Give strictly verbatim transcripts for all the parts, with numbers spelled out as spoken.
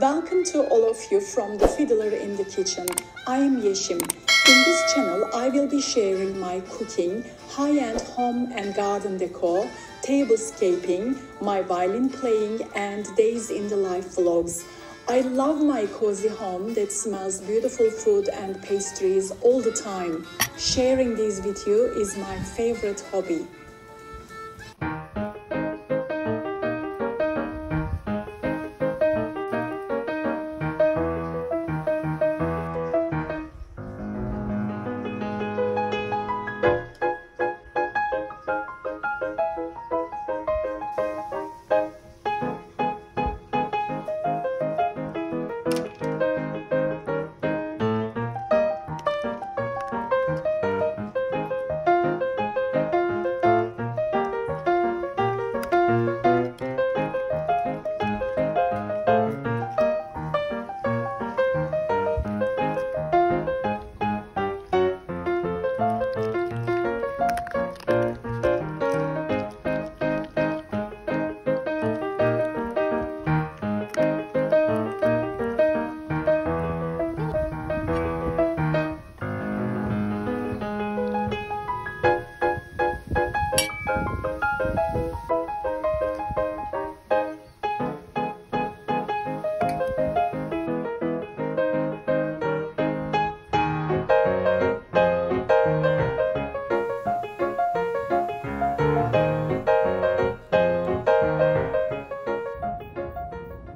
Welcome to all of you from the Fiddler in the Kitchen. I am Yeşim. In this channel, I will be sharing my cooking, high-end home and garden decor, tablescaping, my violin playing and days in the life vlogs. I love my cozy home that smells beautiful food and pastries all the time. Sharing these with you is my favorite hobby.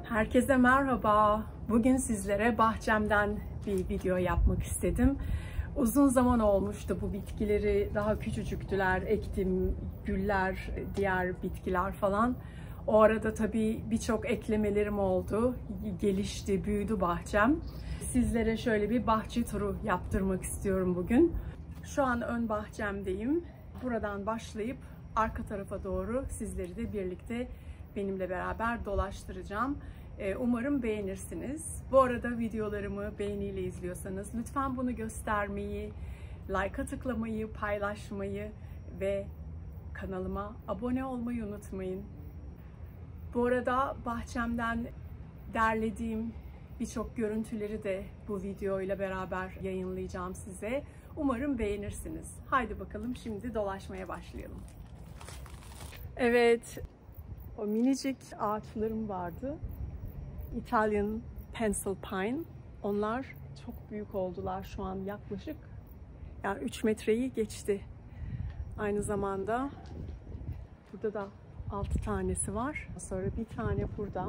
Herkese merhaba. Bugün sizlere bahçemden bir video yapmak istedim. Uzun zaman olmuştu bu bitkileri, daha küçücüktüler, ektim, güller, diğer bitkiler falan. O arada tabii birçok eklemelerim oldu, gelişti, büyüdü bahçem. Sizlere şöyle bir bahçe turu yaptırmak istiyorum bugün. Şu an ön bahçemdeyim. Buradan başlayıp arka tarafa doğru sizleri de birlikte benimle beraber dolaştıracağım. Umarım beğenirsiniz. Bu arada videolarımı beğeniyle izliyorsanız lütfen bunu göstermeyi, like'a tıklamayı, paylaşmayı ve kanalıma abone olmayı unutmayın. Bu arada bahçemden derlediğim birçok görüntüleri de bu videoyla beraber yayınlayacağım size. Umarım beğenirsiniz. Haydi bakalım, şimdi dolaşmaya başlayalım. Evet, o minicik ağaçlarım vardı. Italian Pencil Pine. Onlar çok büyük oldular şu an, yaklaşık yani üç metreyi geçti. Aynı zamanda burada da altı tanesi var. Sonra bir tane burada.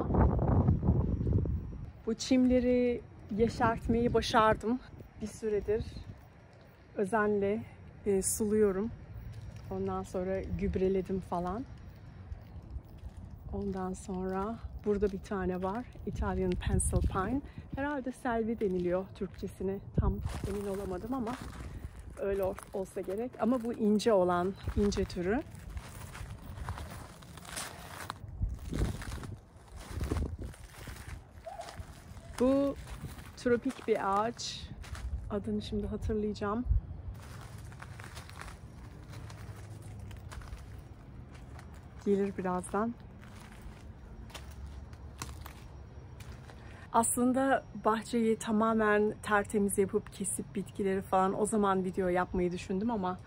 Bu çimleri yeşertmeyi başardım. Bir süredir özenle e, suluyorum. Ondan sonra gübreledim falan. Ondan sonra burada bir tane var, Italian Pencil Pine. Herhalde selvi deniliyor Türkçesine, tam emin olamadım ama öyle olsa gerek. Ama bu ince olan, ince türü. Bu tropik bir ağaç. Adını şimdi hatırlayacağım. Gelir birazdan. Aslında bahçeyi tamamen tertemiz yapıp kesip bitkileri falan o zaman video yapmayı düşündüm ama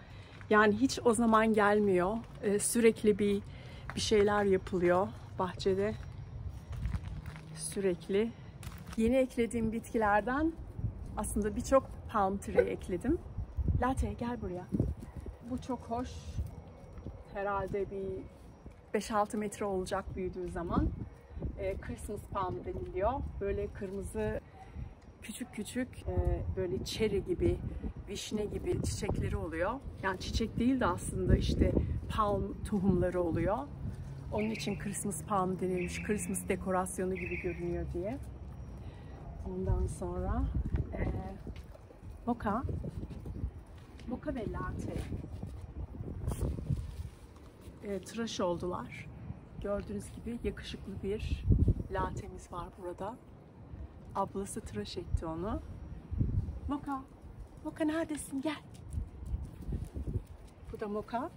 yani hiç o zaman gelmiyor. Ee, sürekli bir bir şeyler yapılıyor bahçede. Sürekli. Yeni eklediğim bitkilerden aslında birçok palm tree ekledim. Latte gel buraya. Bu çok hoş. Herhalde bir beş altı metre olacak büyüdüğü zaman. Christmas Palm deniliyor. Böyle kırmızı küçük küçük böyle çeri gibi, vişne gibi çiçekleri oluyor. Yani çiçek değil de aslında işte palm tohumları oluyor. Onun için Christmas Palm denilmiş. Christmas dekorasyonu gibi görünüyor diye. Ondan sonra e, moka. Moka ve latte. E, tıraş oldular. Gördüğünüz gibi yakışıklı bir latemiz var burada. Ablası tıraş etti onu. Moka, Moka neredesin? Gel. Bu da Moka.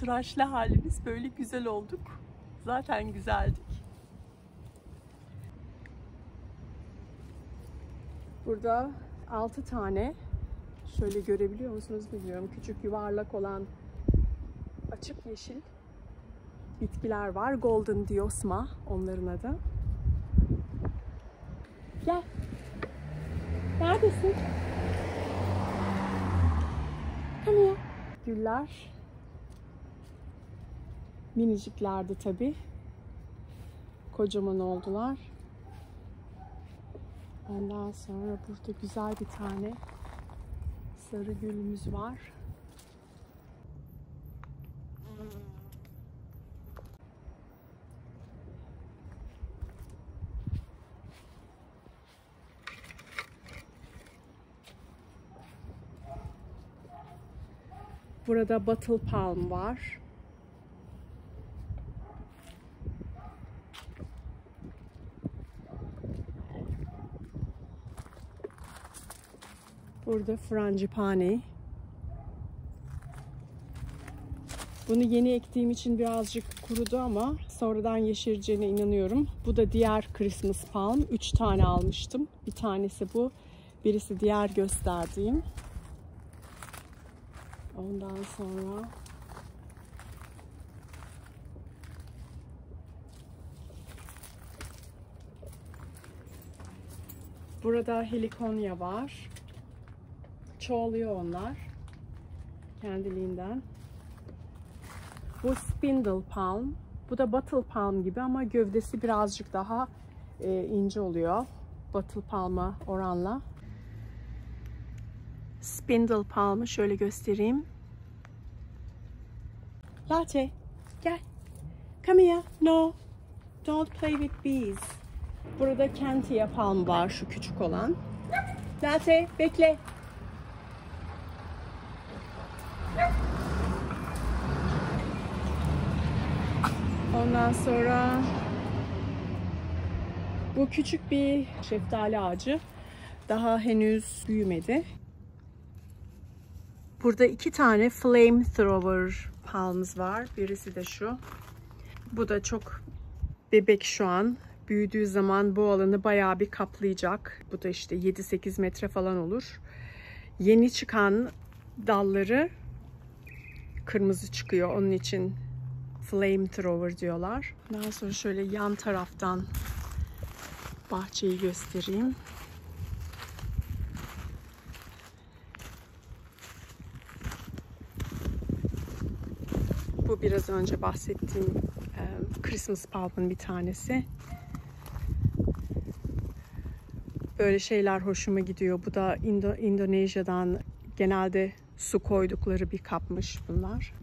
Tıraşlı halimiz böyle güzel olduk. Zaten güzeldik. Burada altı tane, şöyle görebiliyor musunuz bilmiyorum, küçük yuvarlak olan açık yeşil bitkiler var. Golden Diosma onların adı. Gel. Neredesin? Hani? Güller. Miniciklerdi tabii. Kocaman oldular. Ondan sonra burada güzel bir tane sarı gülümüz var. Burada Bottle Palm var. Burada frangipani. Bunu yeni ektiğim için birazcık kurudu ama sonradan yeşereceğine inanıyorum. Bu da diğer Christmas Palm. Üç tane almıştım. Bir tanesi bu. Birisi diğer gösterdiğim. Ondan sonra burada helikonya var. Çoğalıyor onlar kendiliğinden. Bu Spindle Palm. Bu da Bottle Palm gibi ama gövdesi birazcık daha e, ince oluyor Bottle Palm'a oranla. Spindle Palm'ı şöyle göstereyim. Latte, gel. Come here. No. Don't play with bees. Burada Canty Palm var, şu küçük olan. Latte, bekle. Ondan sonra bu küçük bir şeftali ağacı. Daha henüz büyümedi. Burada iki tane flame thrower palms var. Birisi de şu. Bu da çok bebek şu an. Büyüdüğü zaman bu alanı bayağı bir kaplayacak. Bu da işte yedi sekiz metre falan olur. Yeni çıkan dalları kırmızı çıkıyor. Onun için flame thrower diyorlar. Daha sonra şöyle yan taraftan bahçeyi göstereyim. Bu biraz önce bahsettiğim Christmas Palm'ın bir tanesi. Böyle şeyler hoşuma gidiyor. Bu da İndo Endonezya'dan genelde su koydukları bir kapmış bunlar.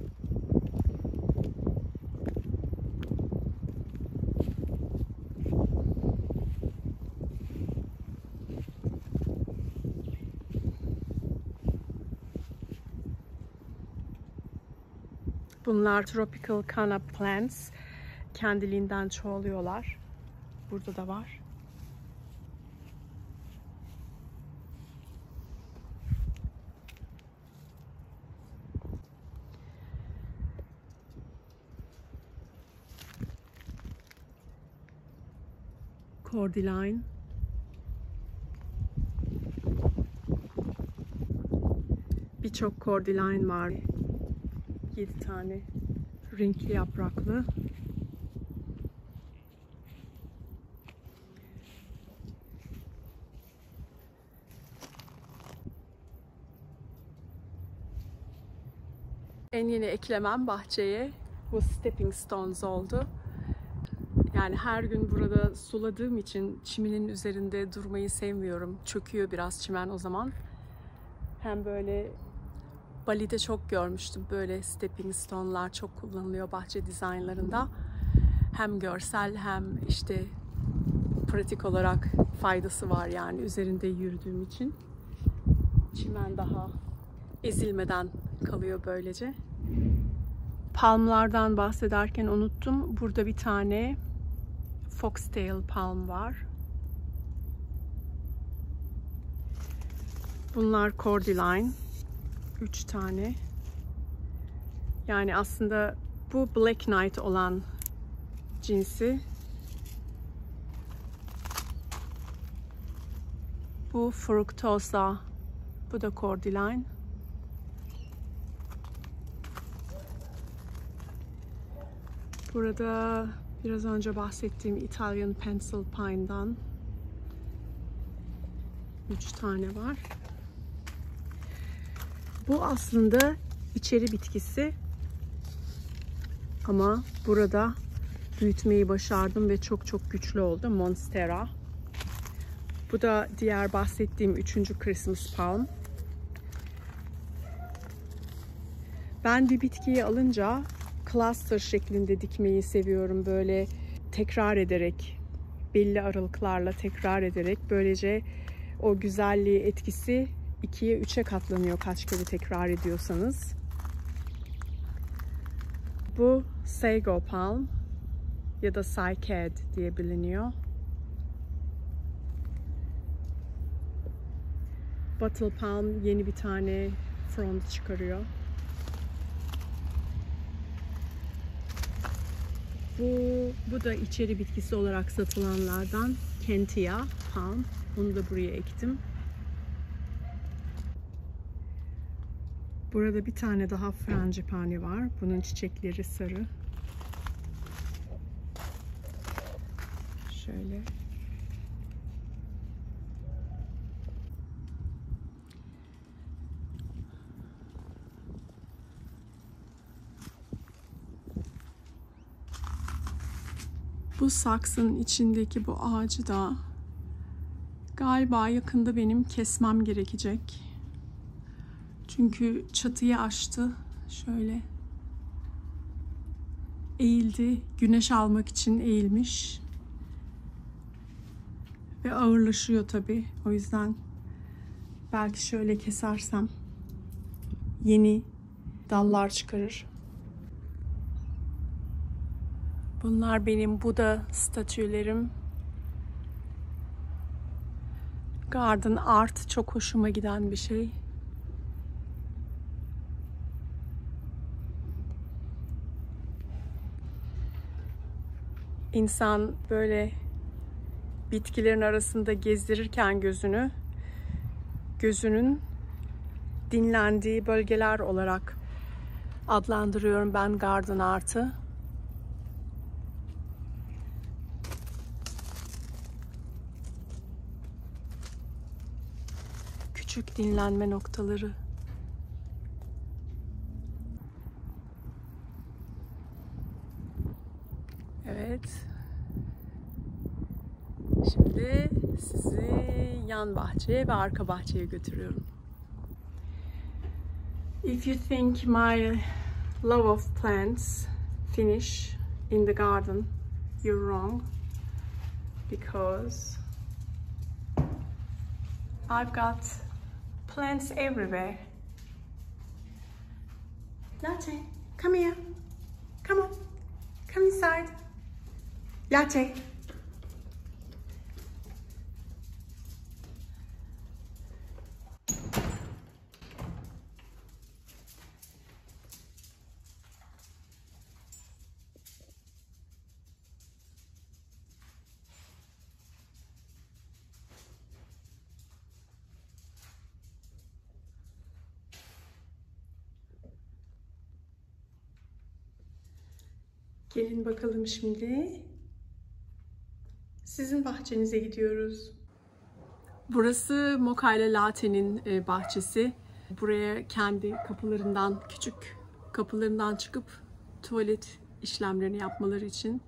Bunlar Tropical Canna Plants. Kendiliğinden çoğalıyorlar. Burada da var. Cordyline. Birçok Cordyline var. yedi tane renkli yapraklı. En yeni eklemem bahçeye bu stepping stones oldu. Yani her gün burada suladığım için çiminin üzerinde durmayı sevmiyorum. Çöküyor biraz çimen o zaman. Hem böyle Bali'de çok görmüştüm. Böyle stepping stone'lar çok kullanılıyor bahçe dizaynlarında. Hem görsel hem işte pratik olarak faydası var yani üzerinde yürüdüğüm için. Çimen daha ezilmeden kalıyor böylece. Palmlardan bahsederken unuttum. Burada bir tane foxtail palm var. Bunlar Cordyline. Üç tane. Yani aslında bu Black Knight olan cinsi. Bu Fructosa. Bu da Cordyline. Burada biraz önce bahsettiğim Italian Pencil Pine'dan üç tane var. Bu aslında içeri bitkisi. Ama burada büyütmeyi başardım ve çok çok güçlü oldu. Monstera. Bu da diğer bahsettiğim üçüncü Christmas Palm. Ben bir bitkiyi alınca cluster şeklinde dikmeyi seviyorum. Böyle tekrar ederek, belli aralıklarla tekrar ederek. Böylece o güzelliği, etkisi ikiye üçe katlanıyor kaç kere tekrar ediyorsanız. Bu Sago Palm ya da Sycad diye biliniyor. Bottle Palm yeni bir tane frond çıkarıyor. Bu, bu da içeri bitkisi olarak satılanlardan Kentia Palm. Bunu da buraya ektim. Burada bir tane daha frangipani var. Bunun çiçekleri sarı. Şöyle. Bu saksının içindeki bu ağacı da galiba yakında benim kesmem gerekecek. Çünkü çatıyı aştı. Şöyle eğildi. Güneş almak için eğilmiş. Ve ağırlaşıyor tabii. O yüzden belki şöyle kesersem yeni dallar çıkarır. Bunlar benim Buda statülerim. Garden art çok hoşuma giden bir şey. İnsan böyle bitkilerin arasında gezdirirken gözünü, gözünün dinlendiği bölgeler olarak adlandırıyorum ben garden art'ı. Küçük dinlenme noktaları. Evet. Şimdi sizi yan bahçeye ve arka bahçeye götürüyorum. If you think my love of plants finish in the garden, you're wrong. Because I've got plants everywhere. Latte, come here. Come on. Come inside. Latte. Gelin bakalım şimdi. Sizin bahçenize gidiyoruz. Burası Moka ile Late'nin bahçesi. Buraya kendi kapılarından, küçük kapılarından çıkıp tuvalet işlemlerini yapmaları için,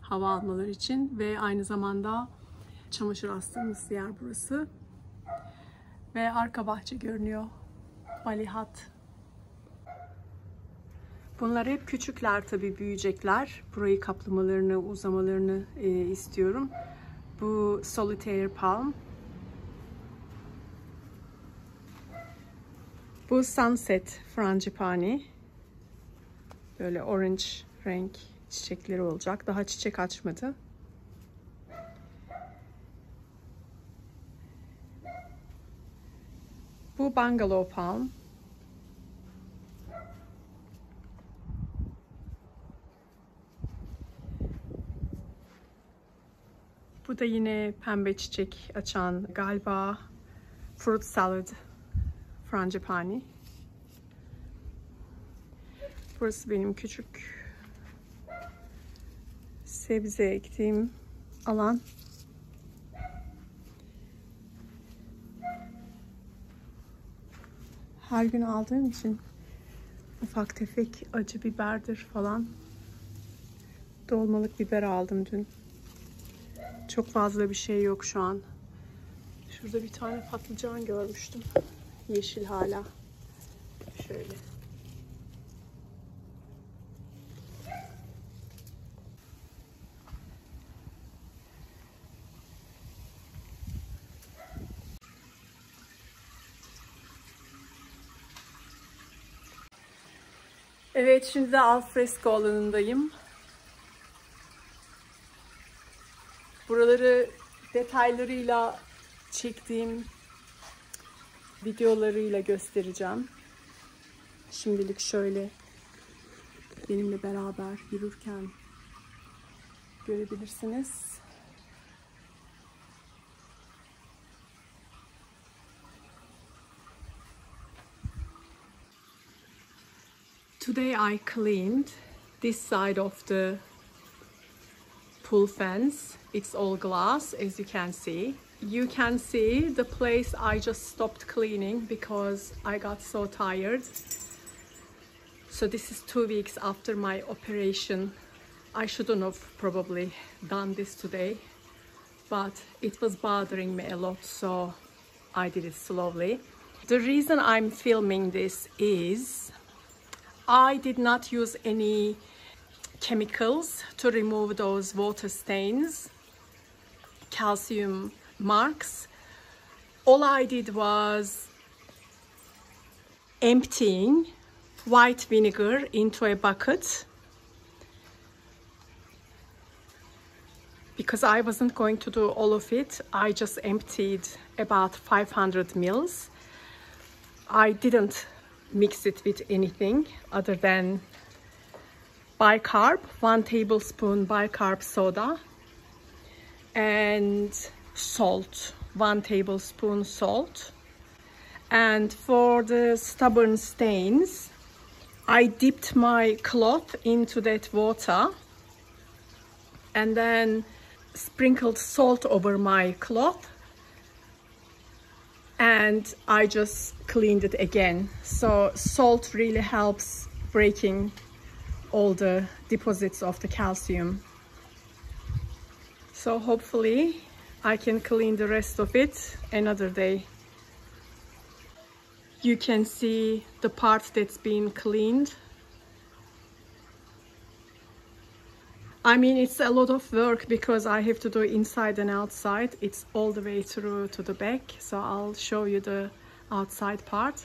hava almaları için ve aynı zamanda çamaşır astığımız yer burası. Ve arka bahçe görünüyor. Balihat. Bunlar hep küçükler tabii, büyüyecekler. Burayı kaplamalarını, uzamalarını e, istiyorum. Bu Solitaire Palm. Bu Sunset Frangipani. Böyle orange renk çiçekleri olacak. Daha çiçek açmadı. Bu Bangalow Palm. Bu da yine pembe çiçek açan, galiba Fruit salad frangipani. Burası benim küçük sebze ektiğim alan. Her gün aldığım için ufak tefek acı biberdir falan. Dolmalık biber aldım dün. Çok fazla bir şey yok şu an. Şurada bir tane patlıcan görmüştüm. Yeşil hala. Şöyle. Evet, şimdi de al fresco alanındayım. Buraları detaylarıyla çektiğim videolarıyla göstereceğim. Şimdilik şöyle benimle beraber yürürken görebilirsiniz. Today I cleaned this side of the pool fence. It's all glass, as you can see. You can see the place I just stopped cleaning because I got so tired. So this is two weeks after my operation. I shouldn't have probably done this today, but it was bothering me a lot, so I did it slowly. The reason I'm filming this is I did not use any chemicals to remove those water stains, calcium marks. All I did was emptying white vinegar into a bucket because I wasn't going to do all of it. I just emptied about five hundred mils. I didn't mix it with anything other than bicarb, one tablespoon bicarb soda, and salt, one tablespoon salt. And for the stubborn stains, I dipped my cloth into that water and then sprinkled salt over my cloth. And I just cleaned it again. So salt really helps breaking all the deposits of the calcium. So hopefully I can clean the rest of it another day. You can see the part that's been cleaned. I mean, it's a lot of work because I have to do inside and outside. It's all the way through to the back. So I'll show you the outside part.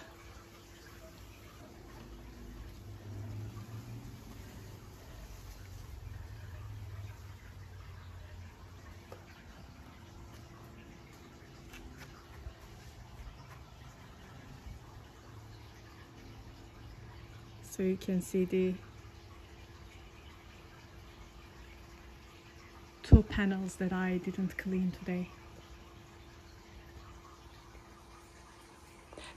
So you can see the two panels that I didn't clean today.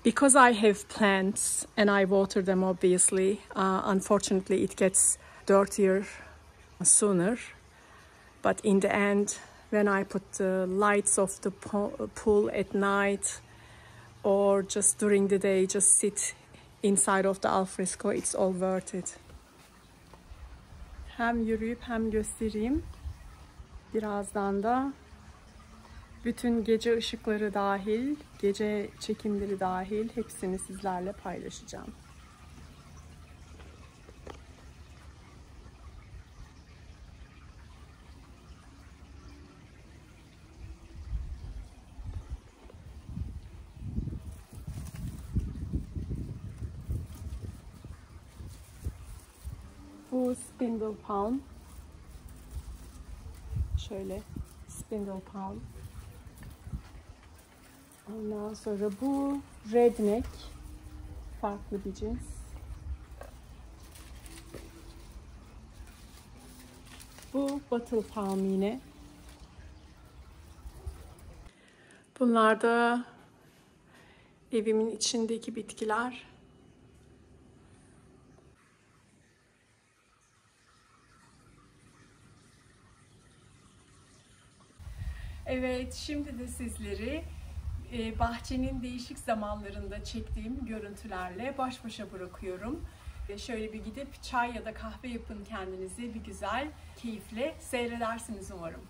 Because I have plants and I water them, obviously, uh, unfortunately it gets dirtier sooner. But in the end, when I put the lights of the po- pool at night or just during the day, just sit inside of the al fresco, it's all worth it. Hem yürüyüp hem göstereyim. Birazdan da bütün gece ışıkları dahil, gece çekimleri dahil hepsini sizlerle paylaşacağım. Bu Spindle Palm. Şöyle Spindle Palm. Ondan sonra bu redneck, farklı bir cins. Bu Bottle Palm yine. Bunlar da evimin içindeki bitkiler. Evet, şimdi de sizleri bahçenin değişik zamanlarında çektiğim görüntülerle baş başa bırakıyorum. Şöyle bir gidip çay ya da kahve yapın kendinize, bir güzel, keyifle seyredersiniz umarım.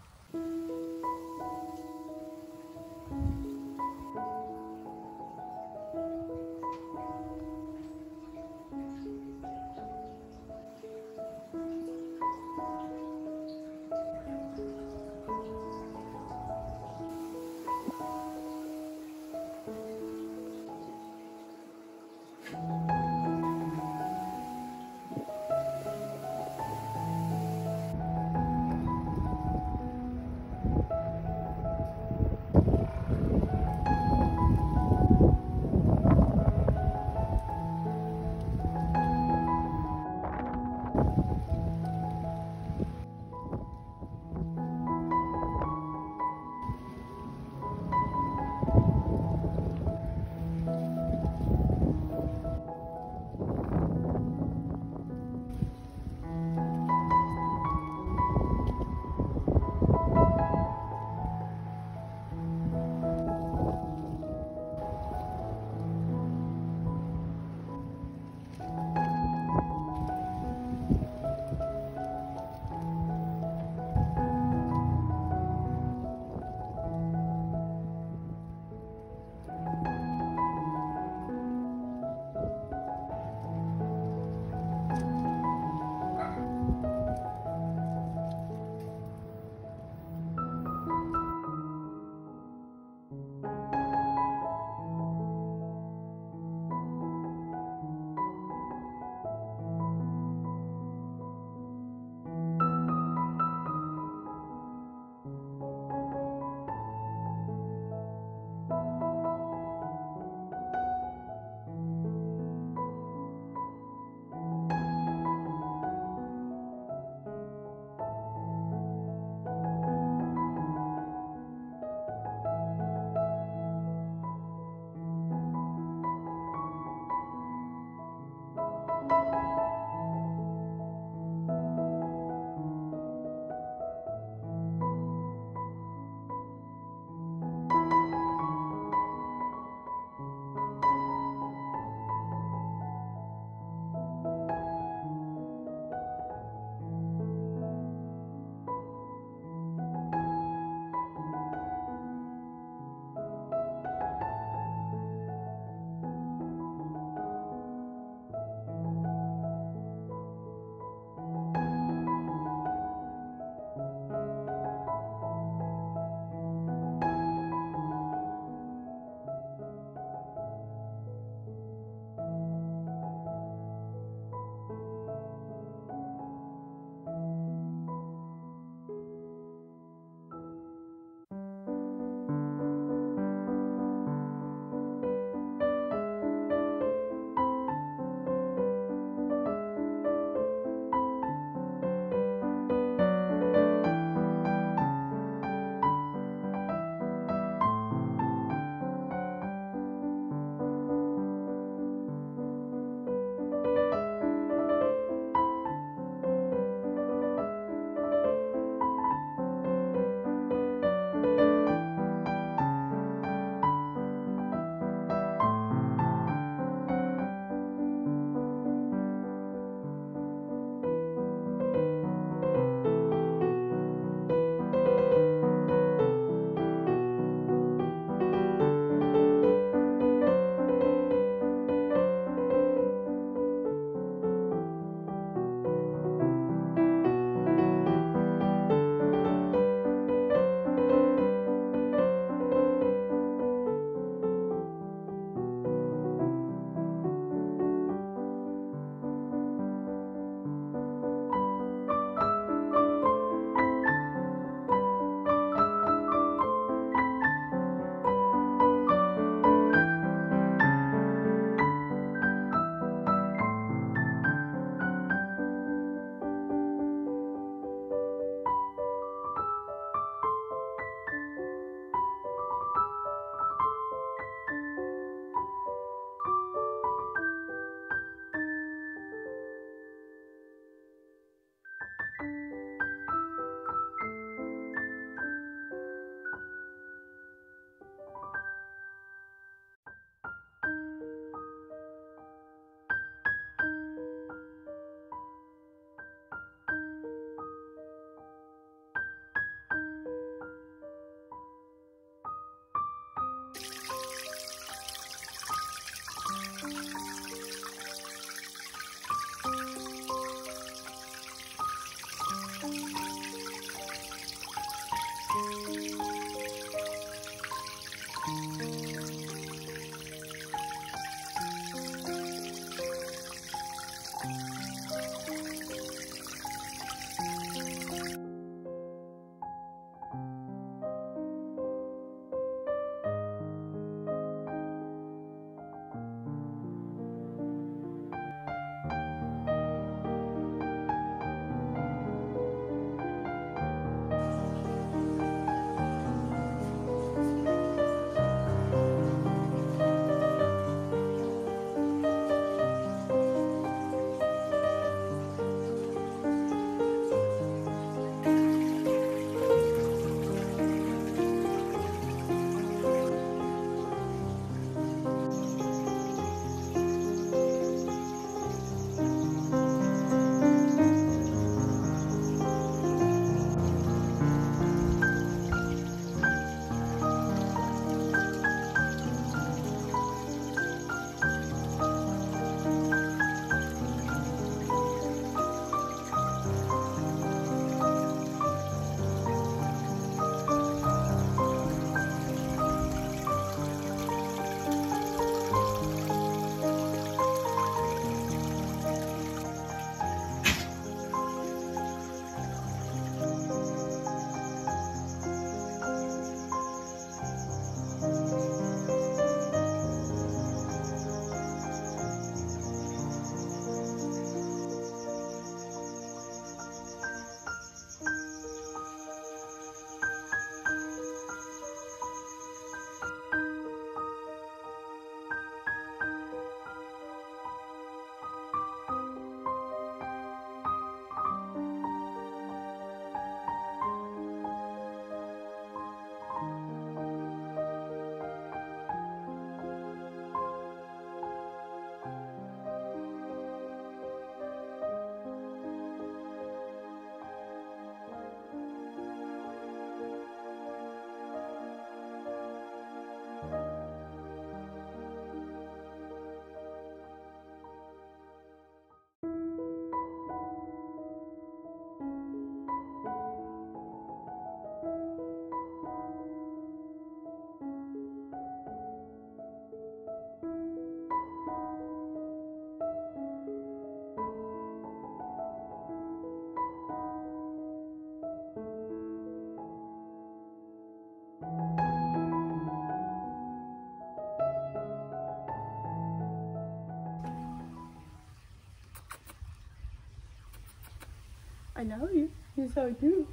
I love you. Yes, I do.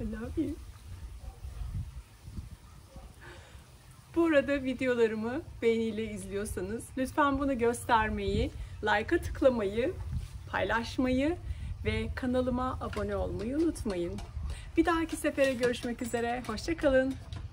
I love you. Bu arada videolarımı beğeniyle izliyorsanız lütfen bunu göstermeyi, like'a tıklamayı, paylaşmayı ve kanalıma abone olmayı unutmayın. Bir dahaki sefere görüşmek üzere. Hoşça kalın.